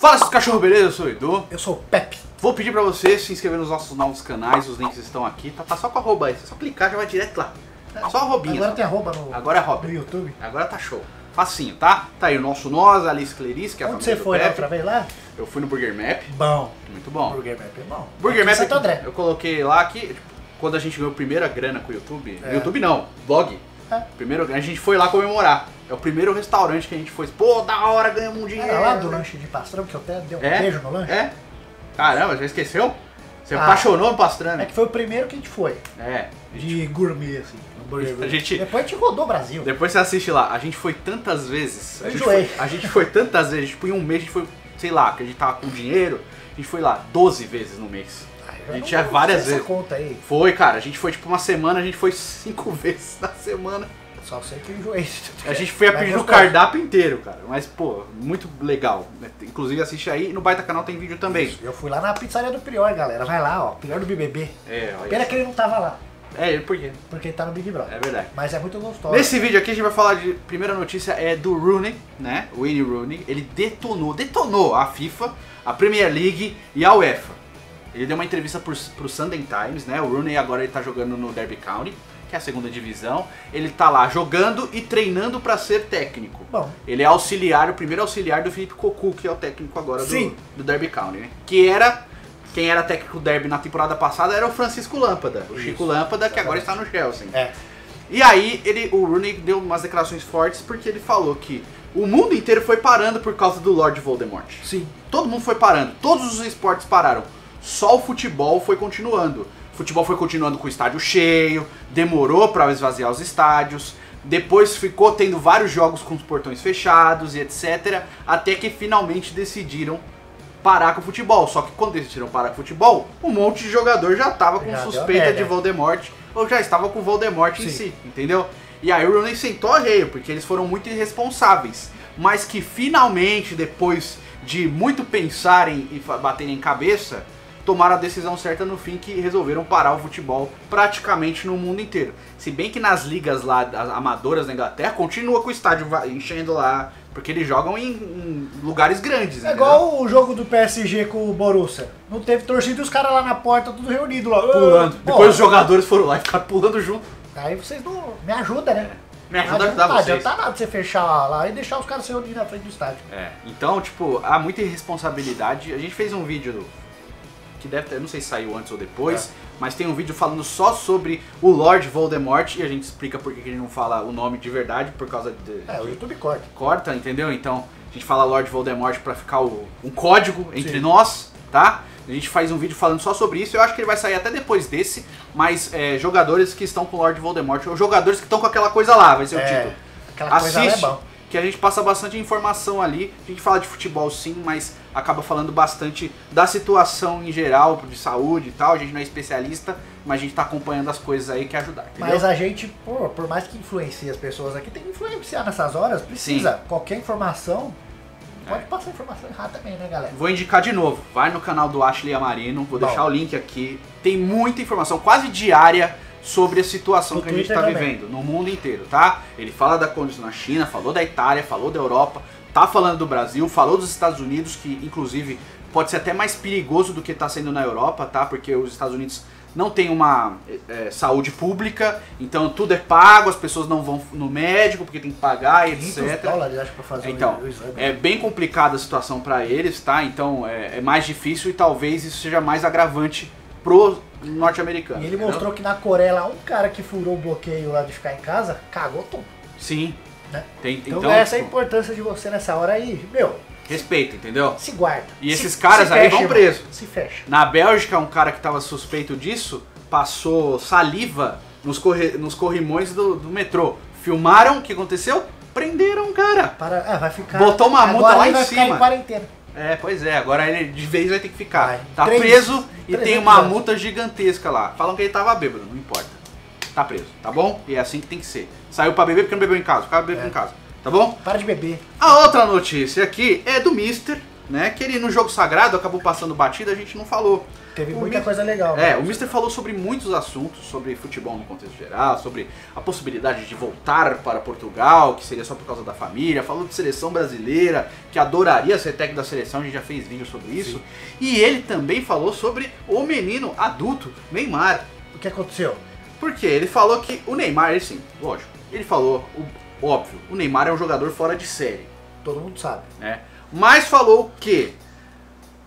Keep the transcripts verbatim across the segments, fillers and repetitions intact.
Fala, seus cachorros, beleza? Eu sou o Edu. Eu sou o Pepe. Vou pedir pra você se inscrever nos nossos novos canais, os links estão aqui. Tá, tá só com arroba aí, só clicar já vai direto lá. Só arrobinha. Agora só. Tem arroba no, agora é arroba. No YouTube. Agora tá show. Facinho, tá? Tá aí o nosso nós, Alice Clerici, que é a família do Pepe. Onde você foi lá outra vez lá? Eu fui no Burger Map. Bom. Muito bom. Burger Map é bom. Burger Map, é, eu coloquei lá que tipo, quando a gente ganhou a primeira grana com o YouTube, é. YouTube não, vlog. É. Primeiro, a gente foi lá comemorar. É o primeiro restaurante que a gente foi. Pô, da hora, ganhamos um dinheiro. Era lá do lanche de pastrame, que eu até dei um é? beijo no lanche. É? Caramba, já esqueceu? Você ah, apaixonou no pastrame. É que foi o primeiro que a gente foi. É. De gente... gourmet, assim. A gente... Depois a gente rodou o Brasil. Depois você assiste lá. A gente foi tantas vezes. Eu a gente enjoei. Foi, a gente foi tantas vezes. Tipo, em um mês a gente foi, sei lá, que a gente tava com dinheiro. A gente foi lá doze vezes no mês. Eu a gente já várias vezes. Conta aí. Foi, cara. A gente foi tipo uma semana, a gente foi cinco vezes na semana. Só sei que eu enjoei. A gente foi a pedir o cardápio inteiro, cara. Mas, pô, muito legal. Inclusive, assiste aí. No Baita Canal tem vídeo também. Isso. Eu fui lá na pizzaria do Prior, galera. Vai lá, ó. Prior do B B B. É, olha. Pena que ele não tava lá. É, por quê? Porque ele tá no Big Brother. É verdade. Mas é muito gostoso. Nesse vídeo aqui a gente vai falar de... Primeira notícia é do Rooney, né? Wayne Rooney. Ele detonou, detonou a FIFA, a Premier League e a UEFA. Ele deu uma entrevista pro, pro Sunday Times, né? O Rooney agora ele tá jogando no Derby County, que é a segunda divisão. Ele tá lá jogando e treinando pra ser técnico. Bom. Ele é auxiliar, o primeiro auxiliar do Felipe Cocu, que é o técnico agora do, do Derby County, né? Que era... Quem era técnico do Derby na temporada passada era o Francisco Lâmpada, o Chico Lâmpada, que agora está no Chelsea. É. E aí ele, o Rooney deu umas declarações fortes porque ele falou que o mundo inteiro foi parando por causa do Lord Voldemort. Sim. Todo mundo foi parando, todos os esportes pararam, só o futebol foi continuando. O futebol foi continuando com o estádio cheio, demorou para esvaziar os estádios, depois ficou tendo vários jogos com os portões fechados e etcétera. Até que finalmente decidiram parar com o futebol, só que quando eles decidiram parar com o futebol, um monte de jogador já tava com já suspeita de Voldemort, ou já estava com Voldemort Sim. em si, entendeu? E aí o Rooney sentou a reio, porque eles foram muito irresponsáveis, mas que finalmente, depois de muito pensarem e baterem cabeça, tomaram a decisão certa no fim, que resolveram parar o futebol praticamente no mundo inteiro. Se bem que nas ligas lá, as amadoras da Inglaterra, continua com o estádio enchendo lá, porque eles jogam em, em lugares grandes. É igual o jogo do P S G com o Borussia. Não teve torcida e os caras lá na porta, tudo reunido lá. Pulando. Depois Porra. os jogadores foram lá e ficaram pulando junto. Aí vocês não... Me ajuda, né? É. Me ajuda a ajudar vocês. Não adianta nada você fechar lá e deixar os caras se reunirem na frente do estádio. É. Então, tipo, há muita irresponsabilidade. A gente fez um vídeo do... que deve ter, não sei se saiu antes ou depois, é. mas tem um vídeo falando só sobre o Lord Voldemort e a gente explica por que ele não fala o nome de verdade, por causa de... É, o YouTube corta. Corta, entendeu? Então, a gente fala Lord Voldemort pra ficar o, um código entre Sim. nós, tá? A gente faz um vídeo falando só sobre isso, eu acho que ele vai sair até depois desse, mas é, jogadores que estão com o Lord Voldemort, ou jogadores que estão com aquela coisa lá, vai ser é, o título. Aquela Assiste, coisa lá é bom. Que a gente passa bastante informação ali, a gente fala de futebol sim, mas acaba falando bastante da situação em geral, de saúde e tal, a gente não é especialista, mas a gente tá acompanhando as coisas aí que ajudar, entendeu? Mas a gente, pô, por mais que influencie as pessoas aqui, tem que influenciar nessas horas, precisa, sim. qualquer informação, pode é. passar informação errada também, né galera? Vou indicar de novo, vai no canal do Atila Iamarino, vou Bom. deixar o link aqui, tem muita informação, quase diária, sobre a situação no que a gente está vivendo no mundo inteiro, tá? Ele fala da condição na China, falou da Itália, falou da Europa, tá falando do Brasil, falou dos Estados Unidos, que inclusive pode ser até mais perigoso do que está sendo na Europa, tá? Porque os Estados Unidos não tem uma é, saúde pública, então tudo é pago, as pessoas não vão no médico porque tem que pagar e etcétera. Dólares, acho, pra fazer então, o exame. É bem complicada a situação para eles, tá? Então é, é mais difícil e talvez isso seja mais agravante pro norte-americano. E ele mostrou que na Coreia lá, um cara que furou o bloqueio lá de ficar em casa, cagou tudo. Sim. Né? Tem, então, então essa é a importância de você nessa hora aí, meu. Respeita, entendeu? Se guarda. E esses se, caras se aí fecha, vão presos. Se fecha. Na Bélgica, um cara que tava suspeito disso, passou saliva nos, corre, nos corrimões do, do metrô. Filmaram, o que aconteceu? Prenderam um cara. Para, ah, vai ficar... Botou uma multa lá em vai cima. Ficar em quarentena. É, pois é, agora ele de vez vai ter que ficar. Ai, tá três, preso e tem uma anos. multa gigantesca lá. Falam que ele tava bêbado, não importa. Tá preso, tá bom? E é assim que tem que ser. Saiu pra beber porque não bebeu em casa, o cara bebeu é. em casa, tá bom? Para de beber. A outra notícia aqui é do Mister, né? Que ele, no jogo sagrado, acabou passando batida, a gente não falou. Teve o muita Mi... coisa legal. É, né? O Mister falou sobre muitos assuntos, sobre futebol no contexto geral, sobre a possibilidade de voltar para Portugal, que seria só por causa da família. Falou de seleção brasileira, que adoraria ser técnico da seleção, a gente já fez vídeo sobre isso. Sim. E ele também falou sobre o menino adulto, Neymar. O que aconteceu? Porque ele falou que o Neymar, ele sim, lógico, ele falou, o, óbvio, o Neymar é um jogador fora de série. Todo mundo sabe. É. Mas falou que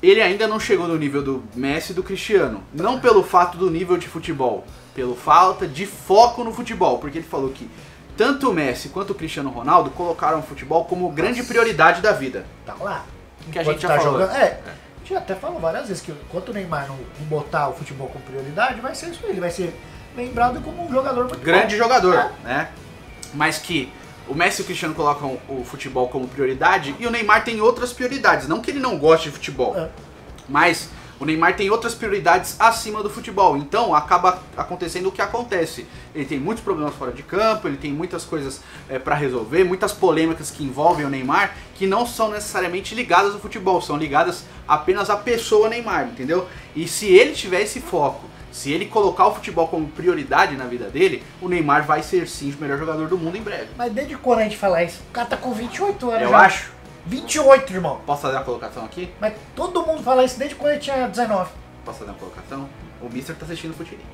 ele ainda não chegou no nível do Messi e do Cristiano. Não pelo fato do nível de futebol, pelo falta de foco no futebol. Porque ele falou que tanto o Messi quanto o Cristiano Ronaldo colocaram o futebol como grande prioridade da vida. Tá lá. Que a gente já falou. É, a gente até falou várias vezes que enquanto o Neymar não botar o futebol como prioridade, vai ser isso aí. Ele vai ser lembrado como um jogador muito bom. Grande jogador, né? Mas que o Messi e o Cristiano colocam o futebol como prioridade e o Neymar tem outras prioridades. Não que ele não goste de futebol, é. mas o Neymar tem outras prioridades acima do futebol. Então acaba acontecendo o que acontece. Ele tem muitos problemas fora de campo, ele tem muitas coisas é, pra resolver, muitas polêmicas que envolvem o Neymar, que não são necessariamente ligadas ao futebol, são ligadas apenas à pessoa Neymar, entendeu? E se ele tiver esse foco, se ele colocar o futebol como prioridade na vida dele, o Neymar vai ser sim o melhor jogador do mundo em breve. Mas desde quando a gente fala isso? O cara tá com vinte e oito anos. Eu já acho. vinte e oito, irmão. Posso fazer uma colocação aqui? Mas todo mundo fala isso desde quando ele tinha dezenove. Posso fazer uma colocação? O Mister tá assistindo o Futirinhas.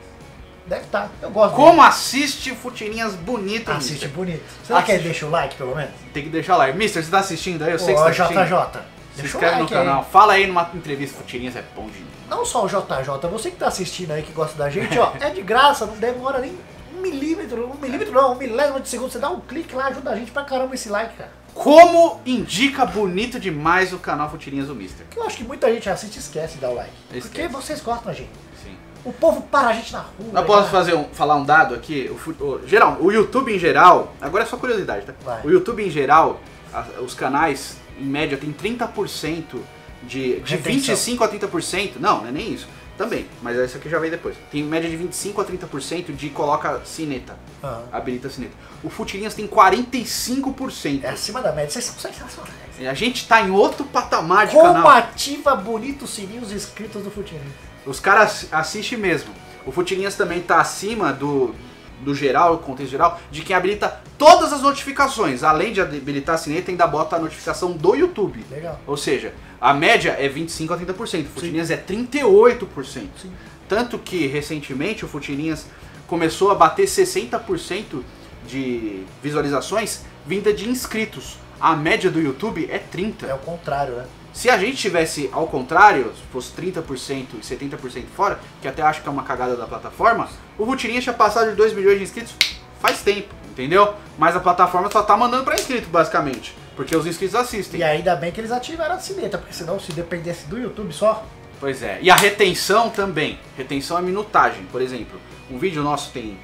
Deve tá. Eu gosto Como dele. assiste o Futirinhas bonito, Assiste Mister. bonito. Será assiste. que ele deixa o like, pelo menos? Tem que deixar o like. Mister, você tá assistindo aí? Eu Pô, sei que você tá assistindo. J J. Se inscreve like no canal, aí. Fala aí numa entrevista Futirinhas é bom demais. Não só o J J, você que tá assistindo aí, que gosta da gente, ó, é de graça, não demora nem um milímetro, um milímetro não, um milésimo de segundo, você dá um clique lá, ajuda a gente pra caramba esse like, cara. Como indica bonito demais o canal Futirinhas do Mister. Que eu acho que muita gente assiste e esquece de dar o like, esquece. Porque vocês gostam da gente. Sim. O povo para a gente na rua. Eu posso fazer um, falar um dado aqui? O, o, geral, o YouTube em geral, agora é só curiosidade, tá? Vai. O YouTube em geral, a, os canais... Em média tem trinta por cento de, de vinte e cinco por cento a trinta por cento, não, não é nem isso, também, mas isso aqui já veio depois. Tem média de vinte e cinco por cento a trinta por cento de coloca sineta, uhum. habilita sineta. O Futirinhas tem quarenta e cinco por cento. É acima da média, vocês são sensacionais. A gente tá em outro patamar de canal. Como ativa bonito o sininho os inscritos do Futirinhas. Os caras assistem mesmo. O Futirinhas também tá acima do... do geral, contexto geral, de quem habilita todas as notificações. Além de habilitar a sineta, ainda bota a notificação do YouTube. Legal. Ou seja, a média é vinte e cinco por cento a trinta por cento. O Futirinhas é trinta e oito por cento. Sim. Tanto que, recentemente, o Futirinhas começou a bater sessenta por cento de visualizações vinda de inscritos. A média do YouTube é trinta por cento. É o contrário, né? Se a gente tivesse ao contrário, se fosse trinta por cento e setenta por cento fora, que até acho que é uma cagada da plataforma, o Futirinhas tinha passado de dois milhões de inscritos faz tempo, entendeu? Mas a plataforma só tá mandando pra inscrito, basicamente, porque os inscritos assistem. E ainda bem que eles ativaram a sineta, porque senão se dependesse do YouTube só... Pois é, e a retenção também. Retenção é minutagem, por exemplo. Um vídeo nosso tem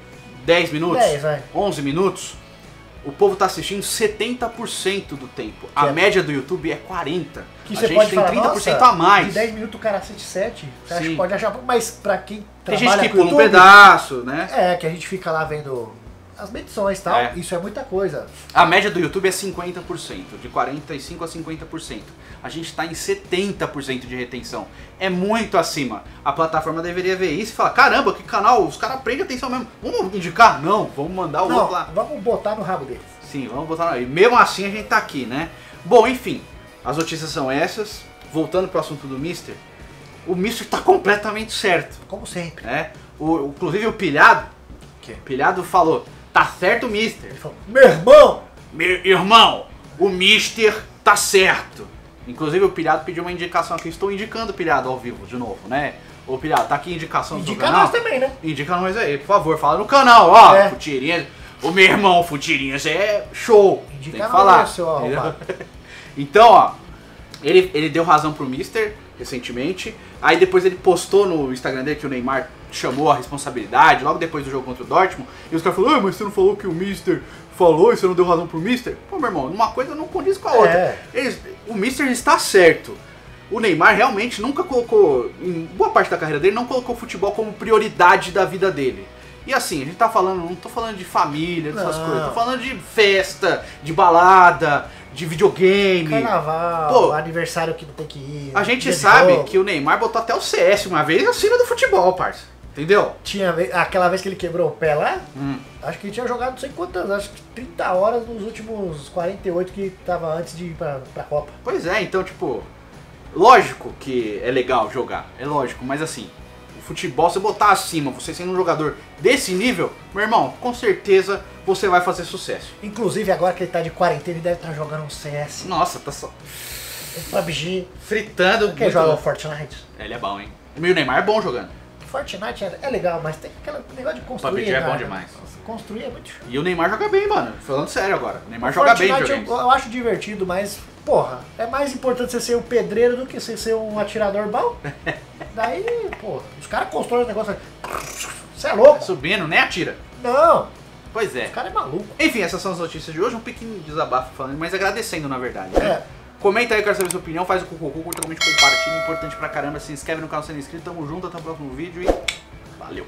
dez minutos, dez, onze minutos... O povo tá assistindo setenta por cento do tempo. Que a é... média do YouTube é quarenta por cento. Que a gente pode tem falar, trinta por cento a mais. De dez minutos o cara assiste sete. Você acha que pode achar. Mas pra quem trabalha com a gente que com pula YouTube, um pedaço, né? É, que a gente fica lá vendo as medições e tal. É. Isso é muita coisa. A média do YouTube é cinquenta por cento. De quarenta e cinco por cento a cinquenta por cento. A gente tá em setenta por cento de retenção. É muito acima. A plataforma deveria ver isso e falar, caramba, que canal, os caras prendem atenção mesmo. Vamos indicar? Não, vamos mandar o outro lá. Vamos botar no rabo deles. Sim, vamos botar no rabo. E mesmo assim a gente tá aqui, né? Bom, enfim, as notícias são essas. Voltando pro assunto do Mister, o Mister tá completamente certo. Como sempre. É. O, inclusive o Pilhado, que? Pilhado falou, tá certo o Mister. Ele falou, meu irmão! Meu irmão, o Mister tá certo. Inclusive o Pilhado pediu uma indicação aqui, estou indicando o Pilhado ao vivo de novo, né? Ô Pilhado, tá aqui a indicação Indica do canal. Indica nós também, né? Indica nós aí, por favor, fala no canal, ó, é. Futirinhas. Ô meu irmão, Futirinhas é show, Indica tem que falar. Isso, ó, então, ó, ele, ele deu razão pro Mister recentemente, aí depois ele postou no Instagram dele que o Neymar chamou a responsabilidade, logo depois do jogo contra o Dortmund, e os caras falaram, mas você não falou que o Mister... falou e você não deu razão pro Mister? Pô, meu irmão, uma coisa não condiz com a outra. É. Eles, o Mister está certo. O Neymar realmente nunca colocou, em boa parte da carreira dele, não colocou o futebol como prioridade da vida dele. E assim, a gente tá falando, não tô falando de família, dessas não. coisas, tô falando de festa, de balada, de videogame. Carnaval, pô, aniversário que não tem que ir. A gente sabe jogo. que o Neymar botou até o C S uma vez acima do futebol, parça. Entendeu? Tinha aquela vez que ele quebrou o pé lá, hum. acho que ele tinha jogado não sei quantas, acho que trinta horas nos últimos quarenta e oito que tava antes de ir pra, pra Copa. Pois é, então tipo, lógico que é legal jogar, é lógico, mas assim, o futebol, você botar acima, você sendo um jogador desse nível, meu irmão, com certeza você vai fazer sucesso. Inclusive agora que ele tá de quarentena, ele deve estar tá jogando um C S. Nossa, tá só... P U B G. Fritando. Quem joga o Fortnite? Ele é bom, hein? O meu Neymar é bom jogando. Fortnite é legal, mas tem aquele negócio de construir. O P U B G é bom demais. Construir é muito chato. E o Neymar joga bem, mano. Falando sério agora. O Neymar o joga Fortnite bem, eu, eu acho divertido, mas, porra, é mais importante você ser um pedreiro do que você ser um atirador bom. Daí, porra, os caras constroem o negócio. Você é louco. Tá subindo, né? Atira. Não. Pois é. Os caras é maluco. Enfim, essas são as notícias de hoje. Um pequeno desabafo falando, mas agradecendo, na verdade. Né? É. Comenta aí, quero saber sua opinião, faz o cucucu, curta, comente, compartilha, importante pra caramba, se inscreve no canal se não é inscrito, tamo junto, até o próximo vídeo e valeu!